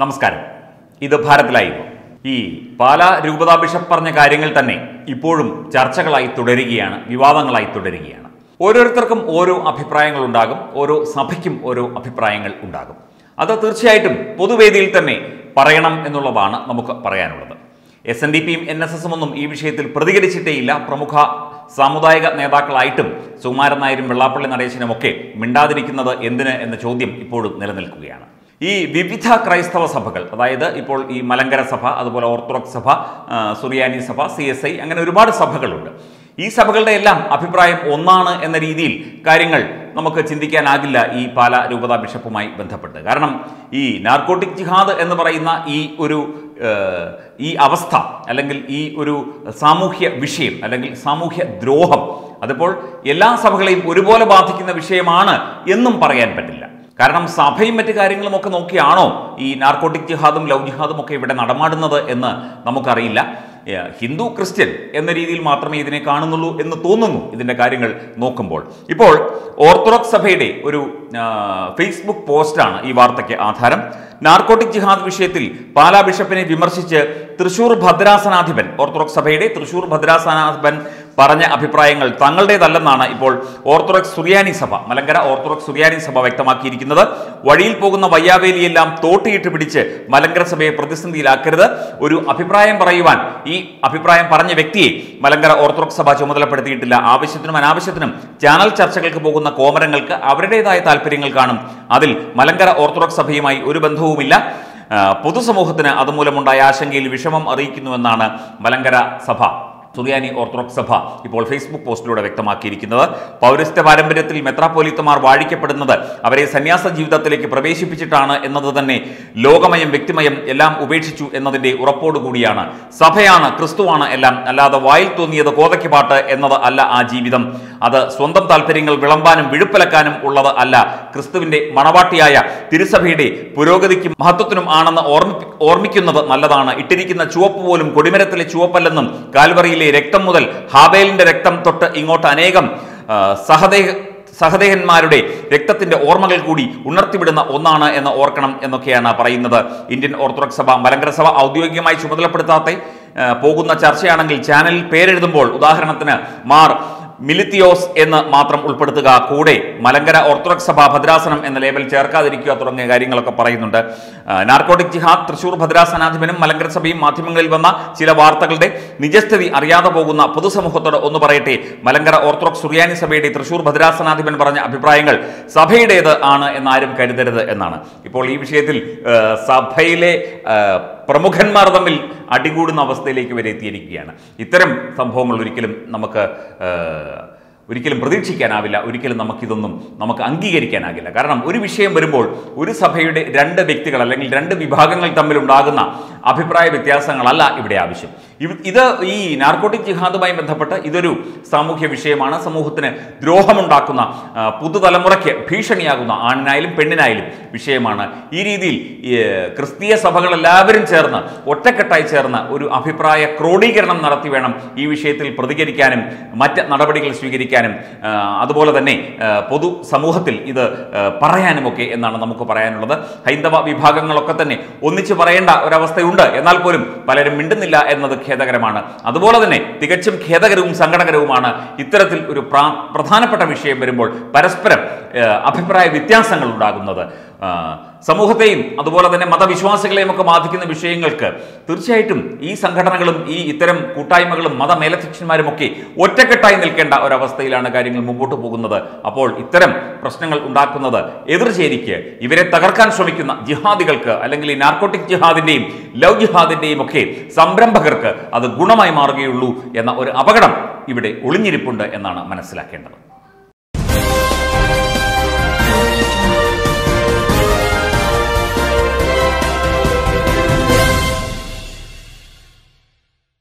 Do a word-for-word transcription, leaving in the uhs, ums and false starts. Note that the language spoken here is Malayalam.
നമസ്കാരം. ഇത് ഭാരത് ലൈവ്. ഈ പാലാ രൂപതാ ബിഷപ്പ് പറഞ്ഞ കാര്യങ്ങൾ തന്നെ ഇപ്പോഴും ചർച്ചകളായി തുടരുകയാണ്, വിവാദങ്ങളായി തുടരുകയാണ്. ഓരോരുത്തർക്കും ഓരോ അഭിപ്രായങ്ങൾ ഉണ്ടാകും, ഓരോ സഭയ്ക്കും ഓരോ അഭിപ്രായങ്ങൾ ഉണ്ടാകും. അത് തീർച്ചയായിട്ടും പൊതുവേദിയിൽ തന്നെ പറയണം എന്നുള്ളതാണ് നമുക്ക് പറയാനുള്ളത്. എസ് എൻ ഡി പിയും എൻ എസ് എസും ഒന്നും ഈ വിഷയത്തിൽ പ്രതികരിച്ചിട്ടേയില്ല. പ്രമുഖ സാമുദായിക നേതാക്കളായിട്ടും സുകുമാരൻ നായരും വെള്ളാപ്പള്ളി നടേശനുമൊക്കെ മിണ്ടാതിരിക്കുന്നത് എന്തിന് എന്ന ചോദ്യം ഇപ്പോഴും നിലനിൽക്കുകയാണ്. ഈ വിവിധ ക്രൈസ്തവ സഭകൾ, അതായത് ഇപ്പോൾ ഈ മലങ്കര സഭ, അതുപോലെ ഓർത്തഡോക്സ് സഭ, സുറിയാനി സഭ, സി എസ് ഐ, അങ്ങനെ ഒരുപാട് സഭകളുണ്ട്. ഈ സഭകളുടെ എല്ലാം അഭിപ്രായം ഒന്നാണ് എന്ന രീതിയിൽ കാര്യങ്ങൾ നമുക്ക് ചിന്തിക്കാനാകില്ല ഈ പാല രൂപതാ ബിഷപ്പുമായി ബന്ധപ്പെട്ട്. കാരണം ഈ നാർക്കോട്ടിക് ജിഹാദ് എന്ന് പറയുന്ന ഈ ഒരു ഈ അവസ്ഥ, അല്ലെങ്കിൽ ഈ ഒരു സാമൂഹ്യ വിഷയം, അല്ലെങ്കിൽ സാമൂഹ്യ ദ്രോഹം, അതിപ്പോൾ എല്ലാ സഭകളെയും ഒരുപോലെ ബാധിക്കുന്ന വിഷയമാണ് എന്നും പറയാൻ പറ്റില്ല. കാരണം സഭയും മറ്റു കാര്യങ്ങളും ഒക്കെ നോക്കിയാണോ ഈ നാർക്കോട്ടിക് ജിഹാദും ലവ് ജിഹാദും ഒക്കെ ഇവിടെ നടമാടുന്നത് എന്ന് നമുക്കറിയില്ല. ഹിന്ദു ക്രിസ്ത്യൻ എന്ന രീതിയിൽ മാത്രമേ ഇതിനെ കാണുന്നുള്ളൂ എന്ന് തോന്നുന്നു ഇതിൻ്റെ കാര്യങ്ങൾ നോക്കുമ്പോൾ. ഇപ്പോൾ ഓർത്തഡോക്സ് സഭയുടെ ഒരു ഫേസ്ബുക്ക് പോസ്റ്റാണ് ഈ വാർത്തയ്ക്ക് ആധാരം. നാർക്കോട്ടിക് ജിഹാദ് വിഷയത്തിൽ പാലാ ബിഷപ്പിനെ വിമർശിച്ച് തൃശൂർ ഭദ്രാസനാധിപൻ, ഓർത്തഡോക്സ് സഭയുടെ തൃശൂർ ഭദ്രാസനാധിപൻ പറഞ്ഞ അഭിപ്രായങ്ങൾ തങ്ങളുടേതല്ലെന്നാണ് ഇപ്പോൾ ഓർത്തഡോക്സ് സുറിയാനി സഭ, മലങ്കര ഓർത്തഡോക്സ് സുറിയാനി സഭ വ്യക്തമാക്കിയിരിക്കുന്നത്. വഴിയിൽ പോകുന്ന വയ്യാവേലിയെല്ലാം തോട്ടിയിട്ട് പിടിച്ച് മലങ്കര സഭയെ പ്രതിസന്ധിയിലാക്കരുത്. ഒരു അഭിപ്രായം പറയുവാൻ ഈ അഭിപ്രായം പറഞ്ഞ വ്യക്തിയെ മലങ്കര ഓർത്തഡോക്സ് സഭ ചുമതലപ്പെടുത്തിയിട്ടില്ല. ആവശ്യത്തിനും അനാവശ്യത്തിനും ചാനൽ ചർച്ചകൾക്ക് പോകുന്ന കോമരങ്ങൾക്ക് അവരുടേതായ താല്പര്യങ്ങൾ കാണും. അതിൽ മലങ്കര ഓർത്തഡോക്സ് സഭയുമായി ഒരു ബന്ധവുമില്ല. പൊതുസമൂഹത്തിന് അതുമൂലമുണ്ടായ ആശങ്കയിൽ വിഷമം അറിയിക്കുന്നുവെന്നാണ് മലങ്കര സഭ, സുറിയാനി ഓർത്തഡോക്സ് സഭ ഇപ്പോൾ ഫേസ്ബുക്ക് പോസ്റ്റിലൂടെ വ്യക്തമാക്കിയിരിക്കുന്നത്. പൗരസ്ത്യ പാരമ്പര്യത്തിൽ മെത്രാപ്പൊലീത്തമാർ വാഴിക്കപ്പെടുന്നത് അവരെ സന്യാസ ജീവിതത്തിലേക്ക് പ്രവേശിപ്പിച്ചിട്ടാണ് എന്നത് തന്നെ ലോകമയം വ്യക്തിമയം എല്ലാം ഉപേക്ഷിച്ചു എന്നതിൻ്റെ ഉറപ്പോടുകൂടിയാണ്. സഭയാണ്, ക്രിസ്തുവാണ് എല്ലാം, അല്ലാതെ വായിൽ തോന്നിയത് കോതയ്ക്ക് പാട്ട് എന്നത് അല്ല ആ ജീവിതം. അത് സ്വന്തം താല്പര്യങ്ങൾ വിളമ്പാനും വിഴുപ്പിലക്കാനും ഉള്ളത് അല്ല. ക്രിസ്തുവിൻ്റെ മണവാട്ടിയായ തിരുസഭയുടെ പുരോഗതിക്കും മഹത്വത്തിനും ആണെന്ന് ഓർമ്മി ഓർമ്മിക്കുന്നത് നല്ലതാണ്. ഇട്ടിരിക്കുന്ന ചുവപ്പ് പോലും കൊടിമരത്തിലെ ചുവപ്പല്ലെന്നും കാൽവറിയിൽ രക്തം മുതൽ ഹാബേലിന്റെ രക്തം തൊട്ട് ഇങ്ങോട്ട് അനേകം സഹദേഹ സഹദേഹന്മാരുടെ രക്തത്തിന്റെ ഓർമ്മകൾ കൂടി ഉണർത്തിവിടുന്ന ഒന്നാണ് എന്ന് ഓർക്കണം എന്നൊക്കെയാണ് പറയുന്നത്. ഇന്ത്യൻ ഓർത്തഡോക്സ് സഭ മലങ്കര സഭ ഔദ്യോഗികമായി ചുമതലപ്പെടുത്താതെ പോകുന്ന ചർച്ചയാണെങ്കിൽ ചാനലിൽ പേരെഴുതുമ്പോൾ ഉദാഹരണത്തിന് മാർ മിലിത്തിയോസ് എന്ന് മാത്രം ഉൾപ്പെടുത്തുക, കൂടെ മലങ്കര ഓർത്തഡോക്സ് സഭ ഭദ്രാസനം എന്ന ലേബൽ ചേർക്കാതിരിക്കുക തുടങ്ങിയ കാര്യങ്ങളൊക്കെ പറയുന്നുണ്ട്. നാർക്കോട്ടിക് ജിഹാദ്, തൃശൂർ ഭദ്രാസനാധിപനും മലങ്കര സഭയും മാധ്യമങ്ങളിൽ വന്ന ചില വാർത്തകളുടെ നിജസ്ഥിതി അറിയാതെ പോകുന്ന പൊതുസമൂഹത്തോട് ഒന്ന് പറയട്ടെ, മലങ്കര ഓർത്തഡോക്സ് സുറിയാനി സഭയുടെ തൃശൂർ ഭദ്രാസനാധിപൻ പറഞ്ഞ അഭിപ്രായങ്ങൾ സഭയുടേത് ആണ് എന്നാരും കരുതരുത് എന്നാണ്. ഇപ്പോൾ ഈ വിഷയത്തിൽ സഭയിലെ പ്രമുഖന്മാർ തമ്മിൽ അടികൂടുന്ന അവസ്ഥയിലേക്ക് വരെ എത്തിയിരിക്കുകയാണ്. ഇത്തരം സംഭവങ്ങൾ ഒരിക്കലും നമുക്ക് ഒരിക്കലും പ്രതീക്ഷിക്കാനാവില്ല. ഒരിക്കലും നമുക്കിതൊന്നും നമുക്ക് അംഗീകരിക്കാനാകില്ല. കാരണം ഒരു വിഷയം വരുമ്പോൾ ഒരു സഭയുടെ രണ്ട് വ്യക്തികൾ അല്ലെങ്കിൽ രണ്ട് വിഭാഗങ്ങൾ തമ്മിലുണ്ടാകുന്ന അഭിപ്രായ വ്യത്യാസങ്ങളല്ല ഇവിടെ ആവശ്യം. ഇത് ഈ നാർക്കോട്ടിക് ജിഹാദുമായി ബന്ധപ്പെട്ട് ഇതൊരു സാമൂഹ്യ വിഷയമാണ്. സമൂഹത്തിന് ദ്രോഹമുണ്ടാക്കുന്ന, പുതുതലമുറയ്ക്ക് ഭീഷണിയാകുന്ന, ആണിനായാലും പെണ്ണിനായാലും വിഷയമാണ്. ഈ രീതിയിൽ ക്രിസ്തീയ സഭകളെല്ലാവരും ചേർന്ന് ഒറ്റക്കെട്ടായി ചേർന്ന് ഒരു അഭിപ്രായ ക്രോഡീകരണം നടത്തി വേണം ഈ വിഷയത്തിൽ പ്രതികരിക്കാനും മറ്റ് നടപടികൾ സ്വീകരിക്കാനും, അതുപോലെ തന്നെ പൊതു സമൂഹത്തിൽ ഇത് പറയാനുമൊക്കെ എന്നാണ് നമുക്ക് പറയാനുള്ളത്. ഹൈന്ദവ വിഭാഗങ്ങളൊക്കെ തന്നെ ഒന്നിച്ച് പറയേണ്ട ഒരവസ്ഥയുണ്ട്, എന്നാൽ പോലും പലരും മിണ്ടുന്നില്ല എന്നത് ഖേദകരമാണ്. അതുപോലെ തന്നെ തികച്ചും ഖേദകരവും സങ്കടകരവുമാണ് ഇത്തരത്തിൽ ഒരു പ്രധാനപ്പെട്ട വിഷയം വരുമ്പോൾ പരസ്പരം അഭിപ്രായ വ്യത്യാസങ്ങൾ ഉണ്ടാകുന്നത്. സമൂഹത്തെയും അതുപോലെ തന്നെ മതവിശ്വാസികളെയും ഒക്കെ ബാധിക്കുന്ന വിഷയങ്ങൾക്ക് തീർച്ചയായിട്ടും ഈ സംഘടനകളും ഈ ഇത്തരം കൂട്ടായ്മകളും മതമേലധ്യക്ഷന്മാരും ഒക്കെ ഒറ്റക്കെട്ടായി നിൽക്കേണ്ട ഒരവസ്ഥയിലാണ് കാര്യങ്ങൾ മുമ്പോട്ട് പോകുന്നത്. അപ്പോൾ ഇത്തരം പ്രശ്നങ്ങൾ ഉണ്ടാക്കുന്നത് എതിർചേരിക്ക്, ഇവരെ തകർക്കാൻ ശ്രമിക്കുന്ന ജിഹാദികൾക്ക്, അല്ലെങ്കിൽ ഈ നാർക്കോട്ടിക് ജിഹാദിൻ്റെയും ലവ് ജിഹാദിൻ്റെയും ഒക്കെ സംരംഭകർക്ക് അത് ഗുണമായി മാറുകയുള്ളൂ എന്ന ഒരു അപകടം ഇവിടെ ഒളിഞ്ഞിരിപ്പുണ്ട് എന്നാണ് മനസ്സിലാക്കേണ്ടത്.